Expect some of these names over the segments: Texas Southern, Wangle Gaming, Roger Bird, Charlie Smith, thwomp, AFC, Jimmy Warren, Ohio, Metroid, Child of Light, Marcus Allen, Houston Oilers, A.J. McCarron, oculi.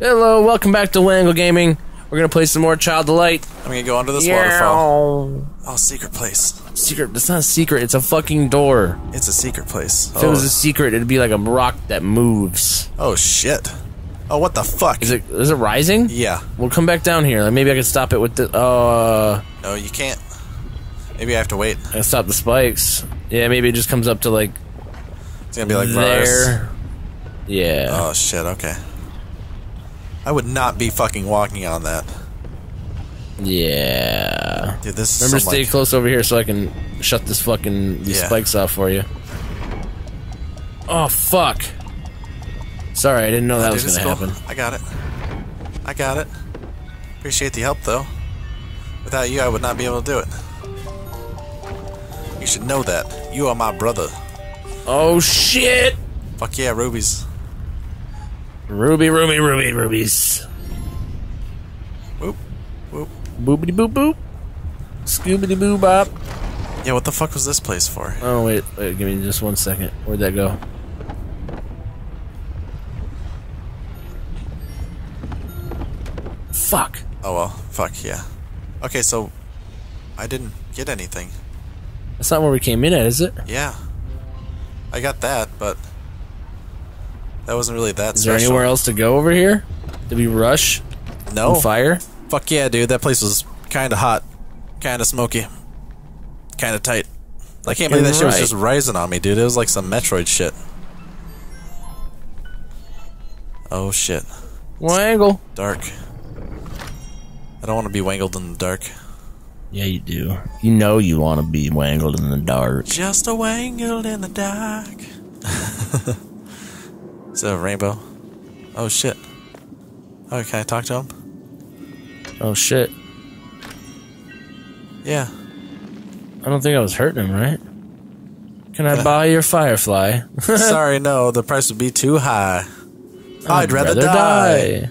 Hello, welcome back to Wangle Gaming. We're gonna play some more Child of Light. I'm gonna go under this waterfall. Oh, secret place. Secret? It's not a secret. It's a fucking door. It's a secret place. If it was a secret, it'd be like a rock that moves. Oh shit. Oh, what the fuck? Is it rising? Yeah. We'll come back down here. Like, maybe I can stop it with the. No, you can't. Maybe I have to wait. I can stop the spikes. Yeah, maybe it just comes up to like. It's gonna be like there. Bars. Yeah. Oh shit. Okay. I would not be fucking walking on that. Yeah. Dude, this remember to stay like close over here so I can shut this fucking these spikes off for you. Oh fuck. Sorry, I didn't know that was gonna happen. I got it. I got it. Appreciate the help though. Without you, I would not be able to do it. You should know that. You are my brother. Oh shit! Fuck yeah, rubies. Rubies. Boop. Boop. Boobity boop boop. Scoobity boo bop. Yeah, what the fuck was this place for? Oh, wait, give me just 1 second. Where'd that go? Fuck. Oh, well. Fuck, yeah. Okay, so I didn't get anything. That's not where we came in at, is it? Yeah. I got that, but that wasn't really that special. Is there anywhere else to go over here? Did we rush? No. Fire? Fuck yeah, dude. That place was kind of hot. Kind of smoky. Kind of tight. I can't believe that shit was just rising on me, dude. It was like some Metroid shit. Oh, shit. Wangle. Dark. I don't want to be wangled in the dark. Yeah, you do. You know you want to be wangled in the dark. Just a wangled in the dark. Is that a rainbow? Oh shit. Oh, can I talk to him? Oh shit. Yeah. I don't think I was hurting him, right? Can I buy your firefly? Sorry, no. The price would be too high. I'd rather die.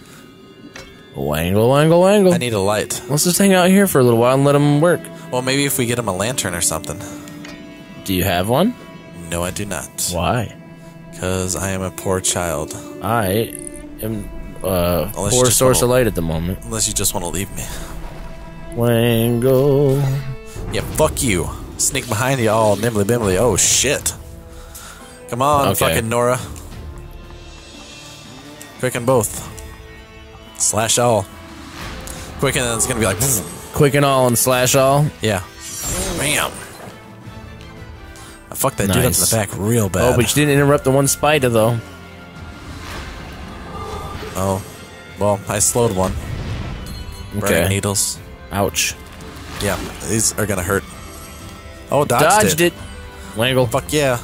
Wangle, wangle, wangle. I need a light. Let's just hang out here for a little while and let him work. Well, maybe if we get him a lantern or something. Do you have one? No, I do not. Why? Because I am a poor child. I am a poor source of light at the moment. Unless you just want to leave me. Wangle. Yeah, fuck you. Sneak behind you all nimbly-bimbly. Oh, shit. Come on, fucking Nora. Quicken both. Slash all. Quicken, and it's going to be like... Quicken all and slash all? Yeah. Bam. I fucked that dude up in the back real bad. Oh, but you didn't interrupt the one spider, though. Oh. Well, I slowed one. Okay. Burning needles. Ouch. Yeah, these are gonna hurt. Oh, dodged it. Wangle. Fuck yeah.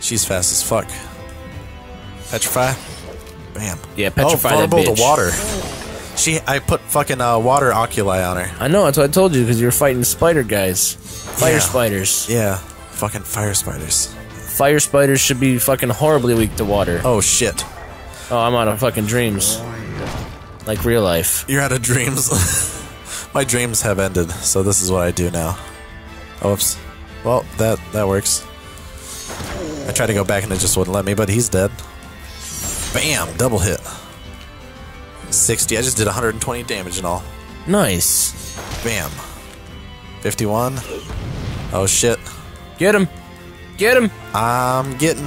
She's fast as fuck. Petrify. Bam. Yeah, petrify that bitch. Oh, vulnerable to water. I put fucking water oculi on her. I know, that's what I told you, because you were fighting spider guys. Fire spiders. Yeah, fucking fire spiders. Fire spiders should be fucking horribly weak to water. Oh, shit. Oh, I'm out of fucking dreams. Like real life. You're out of dreams? My dreams have ended, so this is what I do now. Oops. Well, that works. I tried to go back and it just wouldn't let me, but he's dead. Bam! Double hit. 60. I just did 120 damage and all. Nice. Bam. 51. Oh shit. Get him. Get him. I'm getting.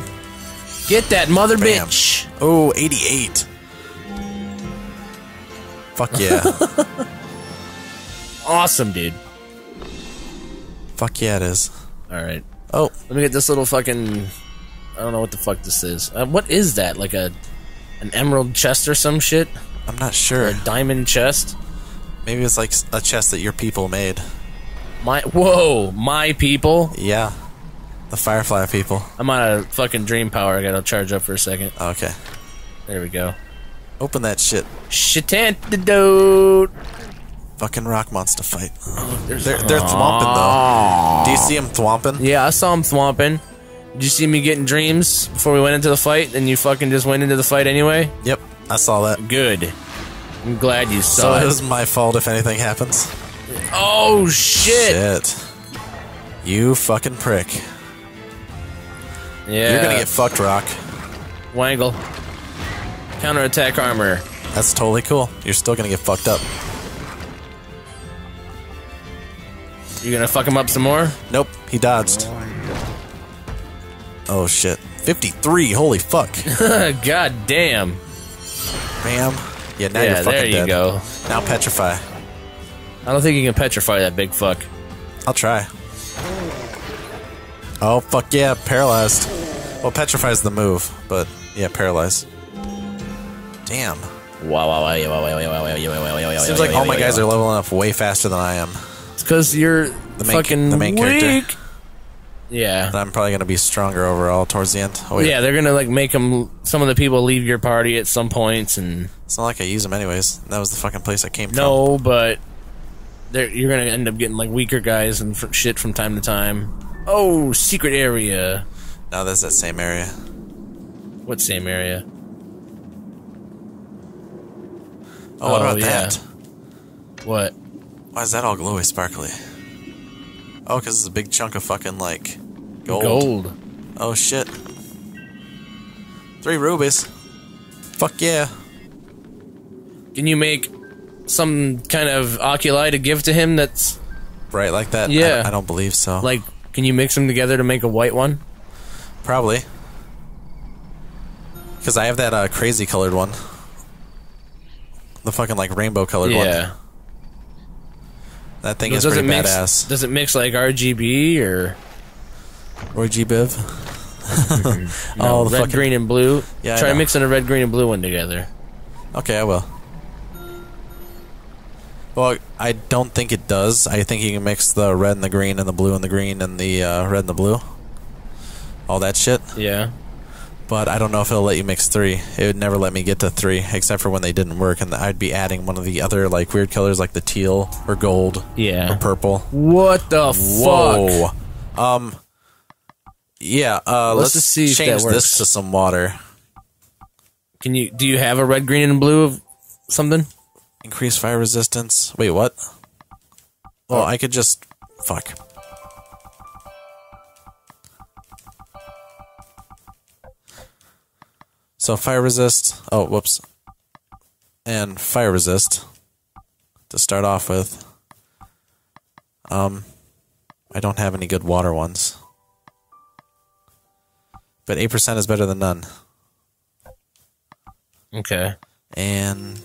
Get that mother Bam. Bitch. Oh, 88. Fuck yeah. Awesome, dude. Fuck yeah, it is. Alright. Oh. Let me get this little fucking. I don't know what the fuck this is. What is that? Like an emerald chest or some shit? I'm not sure. A diamond chest? Maybe it's like a chest that your people made. My people? Yeah. The Firefly people. I'm out of fucking dream power. I gotta charge up for a second. Okay. There we go. Open that shit. Shit antidote. Fucking rock monster fight. Oh, they're thwomping though. Do you see him thwomping? Yeah, I saw him thwomping. Did you see me getting dreams before we went into the fight? And you fucking just went into the fight anyway? Yep. I saw that. Good. I'm glad you saw it. So it was my fault if anything happens. Oh, shit. Shit. You fucking prick. Yeah. You're gonna get fucked, Rock. Wangle. Counterattack armor. That's totally cool. You're still gonna get fucked up. You gonna fuck him up some more? Nope, he dodged. Oh shit. 53, holy fuck. God damn. Bam. Yeah, now you're fucking there you dead. Go. Now petrify. I don't think you can petrify that big fuck. I'll try. Oh, fuck yeah, paralyzed. Well, petrify's the move, but yeah, paralyze. Damn. Wow. Seems like all my guys are leveling up way faster than I am. It's because you're fucking weak. Yeah. I'm probably going to be stronger overall towards the end. Oh, yeah, they're going to like make them, some of the people leave your party at some points and... It's not like I use them anyways. That was the fucking place I came from. No, but you're going to end up getting like weaker guys and shit from time to time. Oh, secret area. No, that's that same area. What same area? Oh, what about that? What? Why is that all glowy sparkly? Oh, because it's a big chunk of fucking, like, gold. Gold. Oh, shit. 3 rubies. Fuck yeah. Can you make some kind of oculi to give to him that's... bright like that? Yeah. I don't believe so. Like, can you mix them together to make a white one? Probably. Because I have that crazy colored one. The fucking, like, rainbow colored one. Yeah. That thing is pretty badass. Does it mix like RGB or GBIV? No, the red, fucking... green, and blue. Yeah, try mixing a red, green, and blue one together. Okay, I will. Well, I don't think it does. I think you can mix the red and the green and the blue and the green and the red and the blue. All that shit. Yeah. But I don't know if it'll let you mix 3. It would never let me get to 3, except for when they didn't work, and I'd be adding one of the other like weird colors, like the teal or gold, or purple. What the fuck? Whoa. Yeah. Let's see if that works. This to some water. Can you? Do you have a red, green, and blue of something? Increase fire resistance. Wait, what? Oh, I could just fuck. So fire resist, oh whoops, and fire resist to start off with. I don't have any good water ones, but 8% is better than none. Okay. And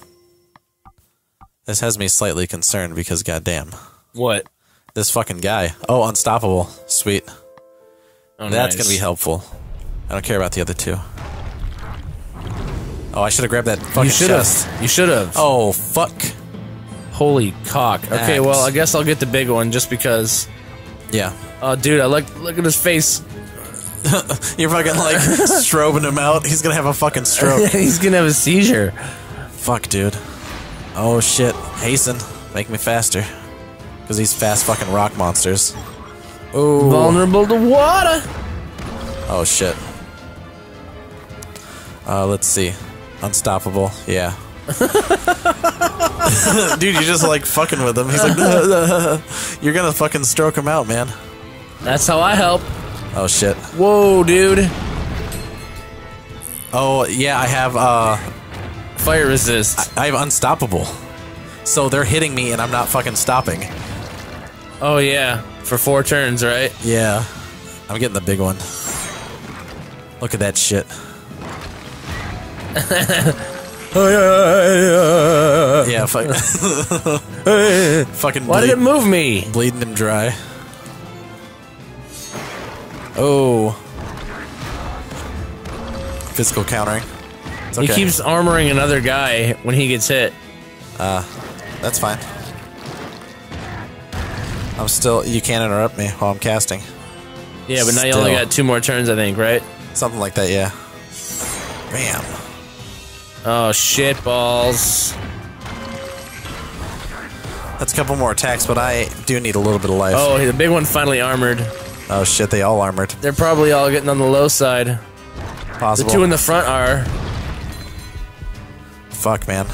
this has me slightly concerned because goddamn. What? This fucking guy. Oh, unstoppable. Sweet. Oh, that's nice. Gonna be helpful. I don't care about the other two. Oh, I should have grabbed that fucking chest. You should have. Oh, fuck. Holy cock. Okay, well, I guess I'll get the big one just because. Yeah. Oh, dude, I look at his face. You're fucking, like, strobing him out. He's gonna have a fucking stroke. He's gonna have a seizure. Fuck, dude. Oh, shit. Hasten. Make me faster. Because these fast fucking rock monsters. Ooh. Vulnerable to water. Oh, shit. Let's see. Unstoppable, yeah. Dude, you're just like fucking with him. He's like, you're gonna fucking stroke him out, man. That's how I help. Oh shit. Whoa, dude. Oh yeah, I have fire resist. I have unstoppable, so they're hitting me and I'm not fucking stopping. Oh yeah, for 4 turns, right? Yeah. I'm getting the big one. Look at that shit. Yeah, fuck. Fucking. Why did it move me? Bleeding him dry. Oh. Physical countering. It's okay. He keeps armoring another guy when he gets hit. That's fine. I'm still. You can't interrupt me while I'm casting. Yeah, but now you only got 2 more turns, I think, right? Something like that, yeah. Bam. Oh, shit balls. That's a couple more attacks, but I do need a little bit of life. Oh, the big one finally armored. Oh, shit, they all armored. They're probably all getting on the low side. Possible. The 2 in the front are. Fuck, man.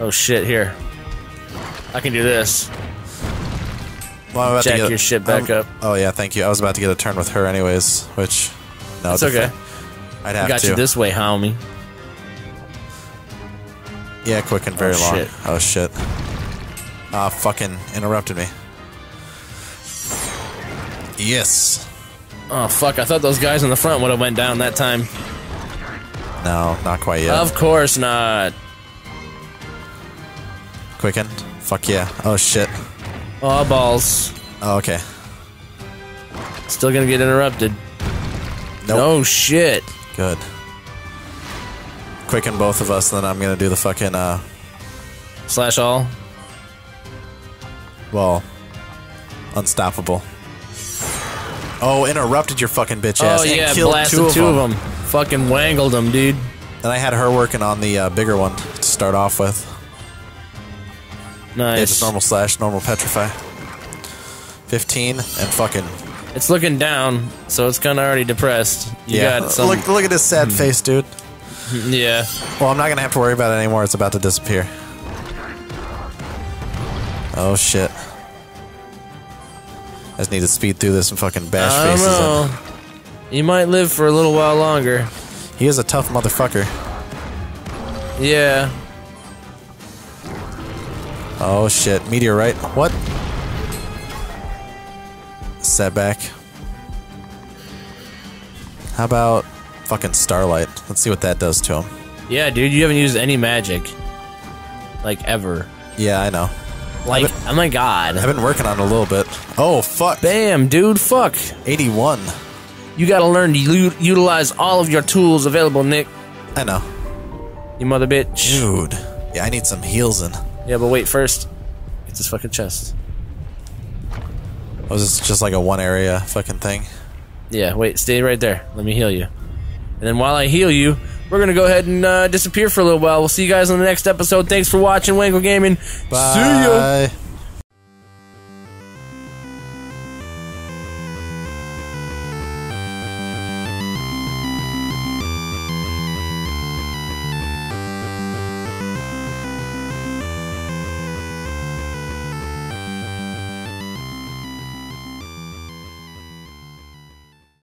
Oh, shit, here. I can do this. Well, I'm about to get your shit back up. Oh, yeah, thank you. I was about to get a turn with her anyways, which... No, it's okay. I'd have to. I got you this way, homie. Yeah, quick and very long. Shit. Oh, shit. Ah, fucking interrupted me. Yes. Oh, fuck. I thought those guys in the front would have went down that time. No, not quite yet. Of course not. Quicken. Fuck yeah. Oh, shit. Oh, balls. Oh, okay. Still gonna get interrupted. Nope. No shit. Good. Quicken both of us, then I'm gonna do the fucking, slash all? Well, unstoppable. Oh, interrupted your fucking bitch ass. Oh, and yeah, blasted two of them. Fucking wangled them, dude. And I had her working on the bigger one to start off with. Nice. Yeah, just normal slash, normal petrify. 15, and fucking... It's looking down, so it's kind of already depressed. You got some... Look at this sad face, dude. Yeah. Well, I'm not going to have to worry about it anymore. It's about to disappear. Oh, shit. I just need to speed through this and fucking bash faces. I don't know. You might live for a little while longer. He is a tough motherfucker. Yeah. Oh, shit. Meteorite. What? Setback. How about... fucking Starlight. Let's see what that does to him. Yeah, dude, you haven't used any magic. Like, ever. Yeah, I know. Like, oh my god. I've been working on it a little bit. Oh, fuck. Bam, dude, fuck. 81. You gotta learn to utilize all of your tools available, Nick. I know. You mother bitch. Dude. Yeah, I need some heals in. Yeah, but wait, first. Get this fucking chest. Oh, is this just like a one area fucking thing? Yeah, wait, stay right there. Let me heal you. And then while I heal you, we're going to go ahead and disappear for a little while. We'll see you guys on the next episode. Thanks for watching, Wangle Gaming. Bye. See ya.